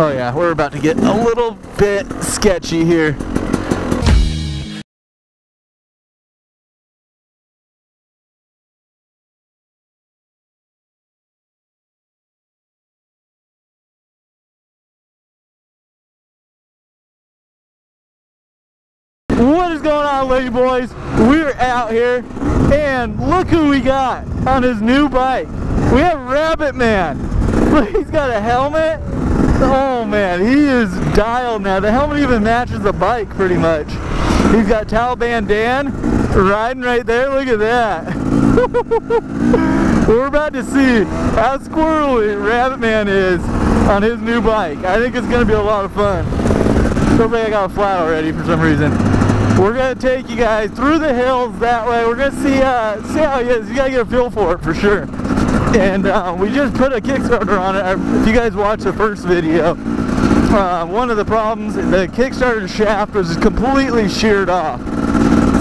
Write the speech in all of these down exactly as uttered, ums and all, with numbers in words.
Oh yeah, we're about to get a little bit sketchy here. What is going on, lady boys? We're out here and look who we got on his new bike. We have Rabbit Man. Look, he's got a helmet. Oh man, he is dialed now. The helmet even matches the bike pretty much. He's got Taliban Dan riding right there. Look at that. We're about to see how squirrely Rabbit Man is on his new bike. I think it's going to be a lot of fun. Looks like I got a flat already for some reason. We're going to take you guys through the hills that way. We're going to see, uh, see how it is. You got to get a feel for it for sure. And uh, we just put a Kickstarter on it. If you guys watched the first video, uh, one of the problems, the Kickstarter shaft was completely sheared off.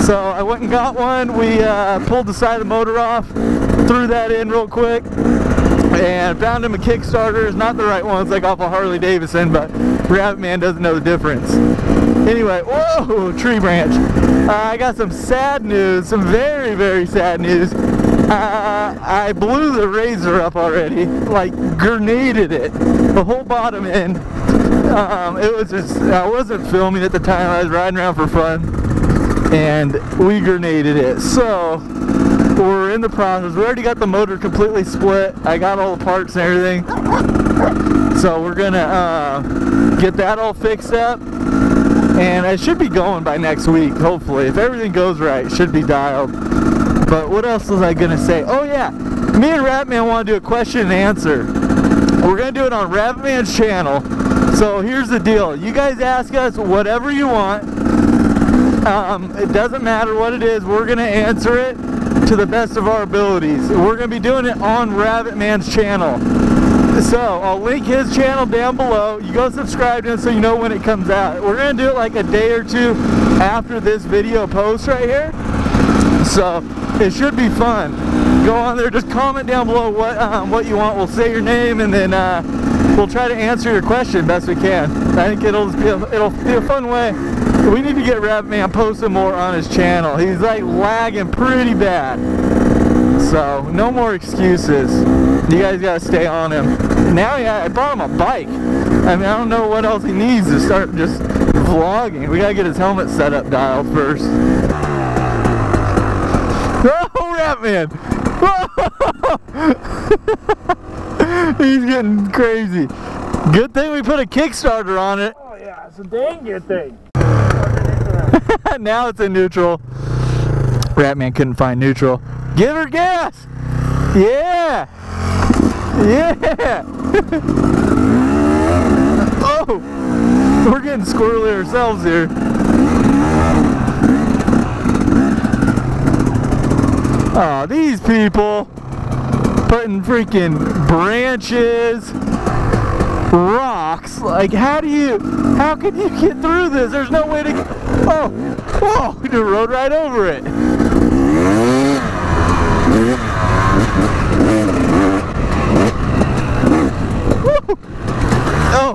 So I went and got one. We uh, pulled the side of the motor off, threw that in real quick, and found him a Kickstarter. It's not the right one. It's like off a Harley Davidson, but Rabbit Man doesn't know the difference. Anyway, whoa, tree branch. Uh, I got some sad news, some very, very sad news. Uh, I blew the razor up already, like grenaded it, the whole bottom end. Um, it was just, I wasn't filming at the time, I was riding around for fun, and we grenaded it. So, we're in the process. We already got the motor completely split. I got all the parts and everything. So we're gonna uh, get that all fixed up. And I should be going by next week, hopefully. If everything goes right, it should be dialed. But what else was I gonna say? Oh yeah, me and Rabbit Man wanna do a question and answer. We're gonna do it on Rabbit Man's channel. So here's the deal. You guys ask us whatever you want. Um, it doesn't matter what it is, we're gonna answer it to the best of our abilities. We're gonna be doing it on Rabbit Man's channel. So, I'll link his channel down below. You go subscribe to him so you know when it comes out. We're going to do it like a day or two after this video posts right here. So, it should be fun. Go on there, just comment down below what um, what you want. We'll say your name and then uh, we'll try to answer your question best we can. I think it'll be a, it'll be a fun way. We need to get Rabbit Man posting more on his channel. He's like lagging pretty bad. So, no more excuses. You guys gotta stay on him. Now, yeah, I brought him a bike. I mean, I don't know what else he needs to start just vlogging. We gotta get his helmet set up dialed first. Oh, Rabbit Man! Whoa! He's getting crazy. Good thing we put a Kickstarter on it. Oh, yeah, it's a dang good thing. Now it's in neutral. Rabbit Man couldn't find neutral. Give her gas! Yeah! Yeah! Oh! We're getting squirrely ourselves here. Oh, these people putting freaking branches, rocks. Like, how do you, how can you get through this? There's no way to, oh! Whoa! We just rode right over it. Oh.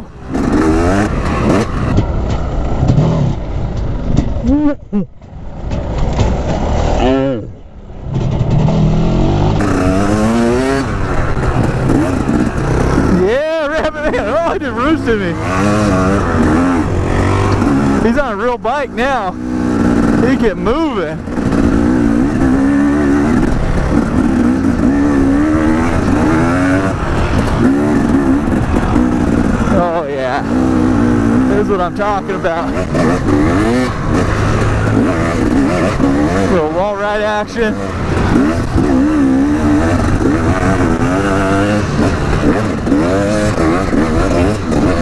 Yeah, Rabbit Man. Oh, he just roosted me. He's on a real bike now. He can move it. Oh yeah, this is what I'm talking about. Little wall ride action.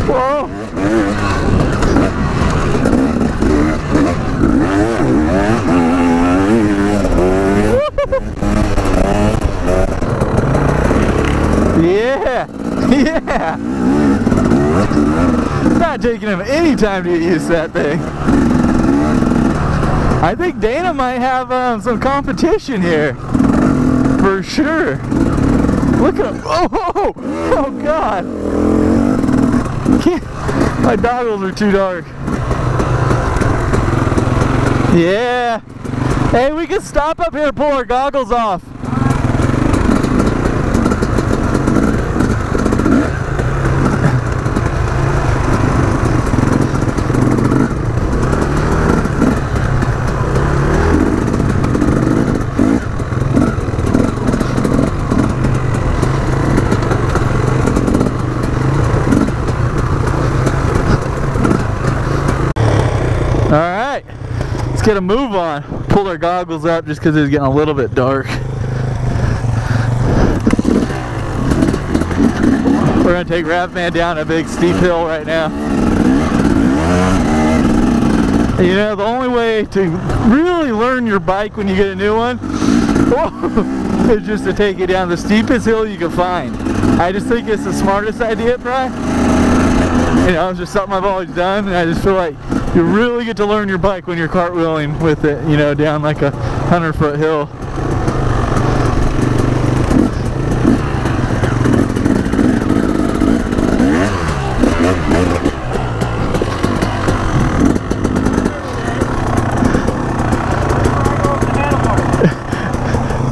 Whoa! Yeah! Yeah! It's not taking him any time to get used to that thing. I think Dana might have um, some competition here. For sure. Look at him. Oh, oh, oh God. My goggles are too dark. Yeah. Hey, we can stop up here and pull our goggles off. Let's get a move on. Pulled our goggles up just because it was getting a little bit dark. We're going to take Rabbit Man down a big steep hill right now. And you know, the only way to really learn your bike when you get a new one is just to take it down the steepest hill you can find. I just think it's the smartest idea, probably. You know, it's just something I've always done, and I just feel like you really get to learn your bike when you're cartwheeling with it, you know, down like a hundred foot hill.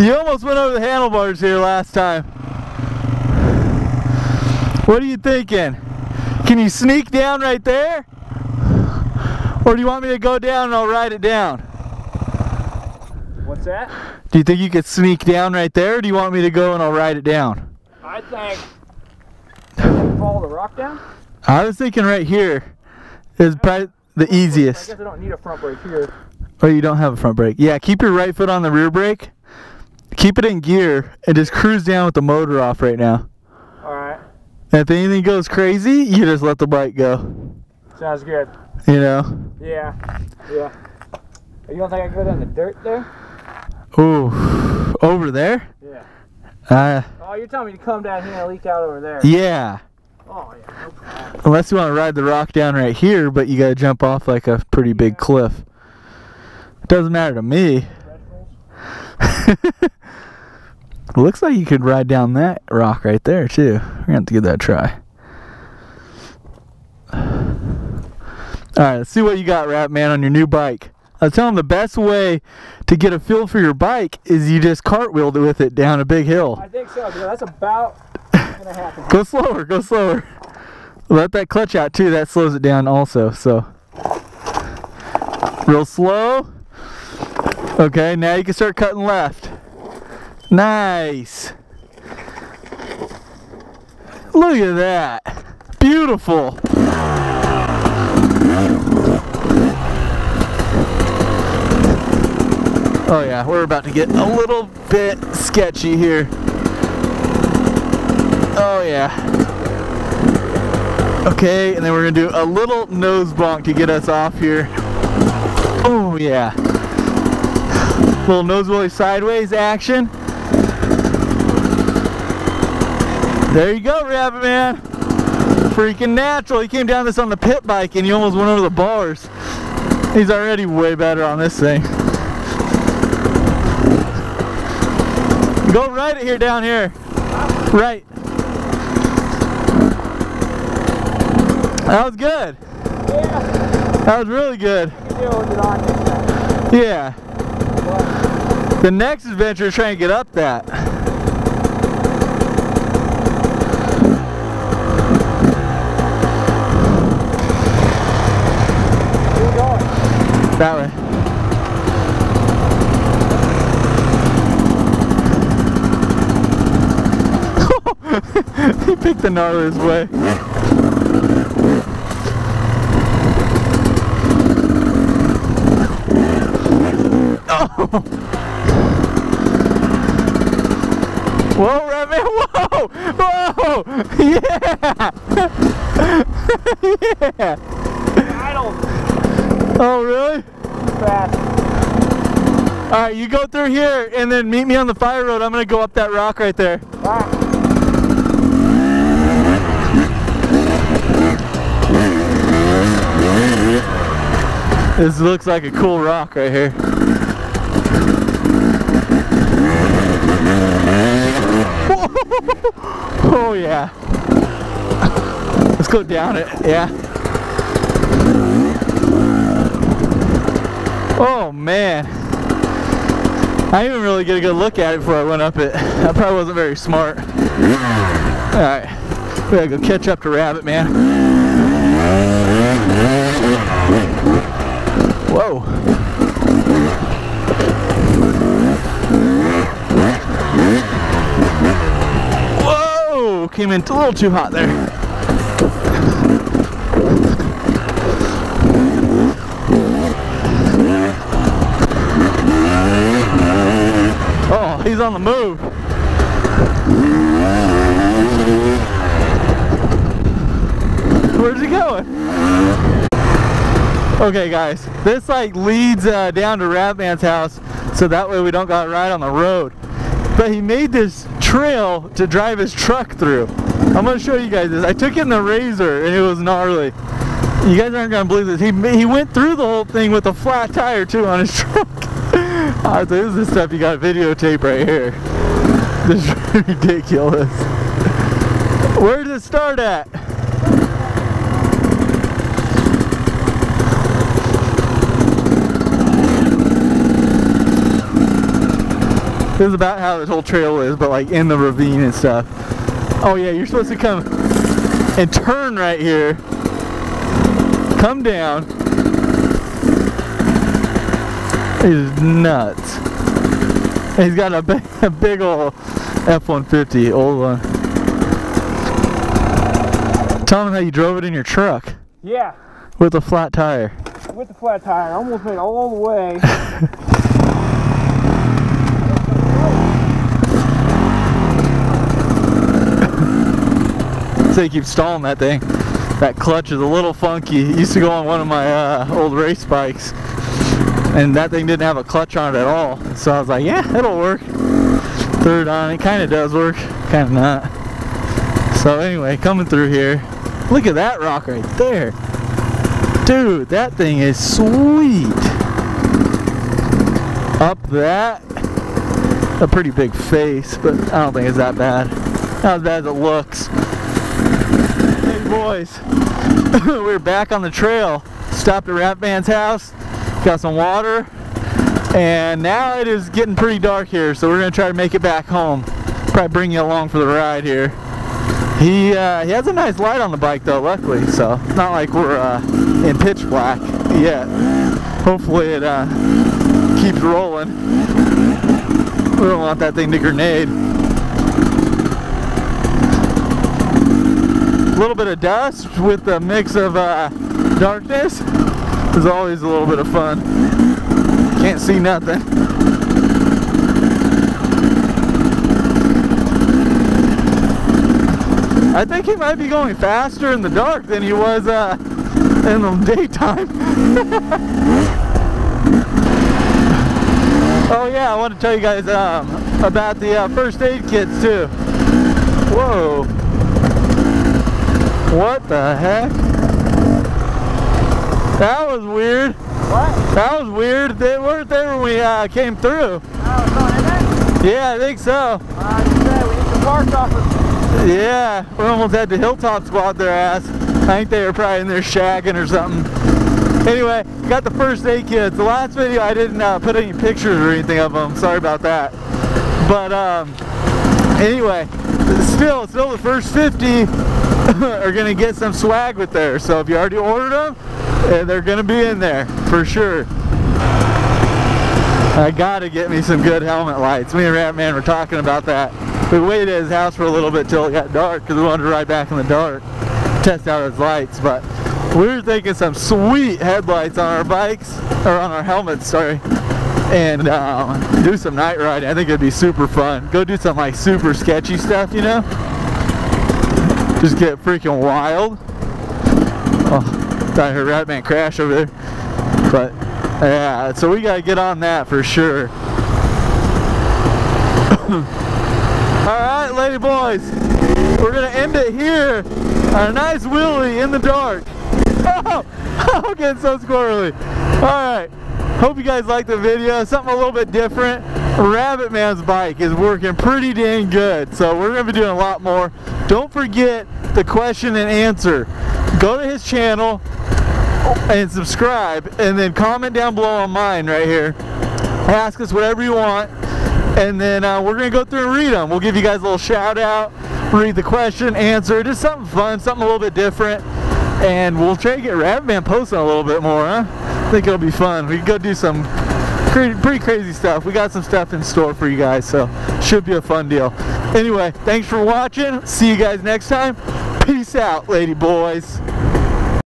You almost went over the handlebars here last time. What are you thinking? Can you sneak down right there? Or do you want me to go down and I'll ride it down? What's that? Do you think you could sneak down right there, or do you want me to go and I'll ride it down? I think... Can you follow the rock down? I was thinking right here is probably the easiest. I guess I don't need a front brake here. Oh, you don't have a front brake. Yeah, keep your right foot on the rear brake. Keep it in gear and just cruise down with the motor off right now. Alright. And if anything goes crazy, you just let the bike go. Sounds good. You know? Yeah, yeah. You don't think I can go down the dirt there? Ooh, over there? Yeah. Uh, oh, you're telling me to come down here and leak out over there? Yeah. Oh, yeah. No problem. Unless you want to ride the rock down right here, but you got to jump off like a pretty big yeah. cliff. It doesn't matter to me. Looks like you could ride down that rock right there, too. We're going to have to give that a try. Alright, let's see what you got, Rabbit Man, on your new bike. I was telling him the best way to get a feel for your bike is you just cartwheeled with it down a big hill. I think so, dude. That's about gonna happen. Go slower, go slower. Let that clutch out too, that slows it down also, so. Real slow. Okay, now you can start cutting left. Nice. Look at that. Beautiful. Oh yeah, we're about to get a little bit sketchy here. Oh yeah. Okay, and then we're gonna do a little nose bonk to get us off here. Oh yeah. Little nose wheelie sideways action. There you go, Rabbit Man. Freaking natural. He came down this on the pit bike and he almost went over the bars. He's already way better on this thing. Go right it here down here. Right. That was good. Yeah. That was really good. Yeah. The next adventure is trying to get up that. Where are we going? That way. He picked the gnarliest way. Oh! Whoa, Rabbit Man! Whoa! Whoa! Yeah! Yeah! Oh, really? Fast. All right, you go through here, and then meet me on the fire road. I'm gonna go up that rock right there. Wow. This looks like a cool rock right here. Oh yeah. Let's go down it. Yeah. Oh man. I didn't even really get a good look at it before I went up it. I probably wasn't very smart. Alright. We gotta go catch up to Rabbit Man. Whoa. Came in a little too hot there. Oh, he's on the move. Where's he going? Okay guys, this like leads uh, down to Rabbit Man's house, so that way we don't gotta ride on the road. But he made this trail to drive his truck through. I'm gonna show you guys this. I took in the razor and it was gnarly. You guys aren't gonna believe this. He he went through the whole thing with a flat tire too on his truck. Oh, so this is the stuff you gotta videotape right here. This is ridiculous. Where does it start at? This is about how this whole trail is, but like in the ravine and stuff. Oh yeah, you're supposed to come and turn right here. Come down. It is nuts. And he's got a big, a big old F one fifty, old one. Tell him how you drove it in your truck. Yeah. With a flat tire. With a flat tire. I almost went all the way. They keep stalling that thing. That clutch is a little funky. It used to go on one of my uh, old race bikes, and that thing didn't have a clutch on it at all. So I was like, yeah, it'll work. Threw it on. It kind of does work, kind of not. So anyway, coming through here. Look at that rock right there, dude. That thing is sweet. Up that. A pretty big face, but I don't think it's that bad. Not as bad as it looks. Boys, we're back on the trail. Stopped at Rabbit Man's house, got some water, and now it is getting pretty dark here, so we're gonna try to make it back home. Probably bring you along for the ride here. He uh, he has a nice light on the bike though, luckily, so it's not like we're uh, in pitch black yet. Hopefully it uh, keeps rolling. We don't want that thing to grenade. A little bit of dust with a mix of uh, darkness is always a little bit of fun. Can't see nothing. I think he might be going faster in the dark than he was uh, in the daytime. Oh yeah, I want to tell you guys um, about the uh, first aid kits too. Whoa. What the heck? That was weird. What? That was weird. They weren't there when we uh, came through. Oh, it's not in there? Yeah, I think so. Uh, you said we need the park office. Yeah, we almost had the Hilltop squad their ass. I think they were probably in there shagging or something. Anyway, got the first aid kits. The last video I didn't uh, put any pictures or anything of them. Sorry about that. But um, anyway, still, still the first fifty. Are gonna get some swag with there, so if you already ordered them, they're gonna be in there for sure. I gotta get me some good helmet lights. Me and Rabbit Man were talking about that. We waited at his house for a little bit till it got dark because we wanted to ride back in the dark, test out his lights. But we were thinking some sweet headlights on our bikes or on our helmets, sorry, and um, do some night riding. I think it'd be super fun. Go do some like super sketchy stuff, you know. Just get freaking wild. Oh, I heard Rabbit Man crash over there. But yeah, so we gotta get on that for sure. Alright, lady boys, we're gonna end it here on a nice wheelie in the dark. Oh, I'm getting so squirrely. Alright, hope you guys liked the video. Something a little bit different. Rabbit Man's bike is working pretty dang good, so we're gonna be doing a lot more. Don't forget the question and answer. Go to his channel and subscribe, and then comment down below on mine right here. Ask us whatever you want, and then uh, we're going to go through and read them. We'll give you guys a little shout out, read the question, answer, just something fun, something a little bit different, and we'll try to get Rabbit Man posting a little bit more, huh? I think it'll be fun. We can go do some pretty, pretty crazy stuff. We got some stuff in store for you guys, so should be a fun deal. Anyway, thanks for watching. See you guys next time. Peace out, lady boys.